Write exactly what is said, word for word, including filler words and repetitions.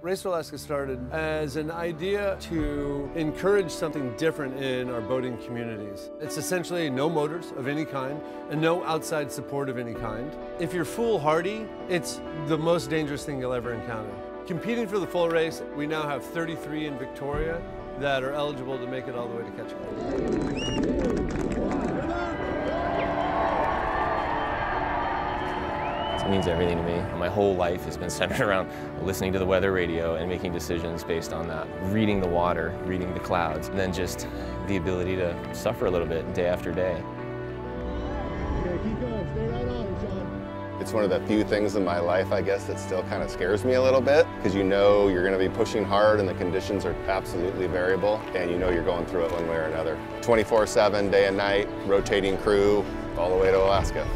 Race to Alaska started as an idea to encourage something different in our boating communities. It's essentially no motors of any kind and no outside support of any kind. If you're foolhardy, it's the most dangerous thing you'll ever encounter. Competing for the full race, we now have thirty-three in Victoria that are eligible to make it all the way to Ketchikan. It means everything to me. My whole life has been centered around listening to the weather radio and making decisions based on that. Reading the water, reading the clouds, and then just the ability to suffer a little bit day after day. Okay, keep going. Stay right on, John. It's one of the few things in my life, I guess, that still kind of scares me a little bit, because you know you're going to be pushing hard and the conditions are absolutely variable, and you know you're going through it one way or another. twenty-four seven, day and night, rotating crew, all the way to Alaska.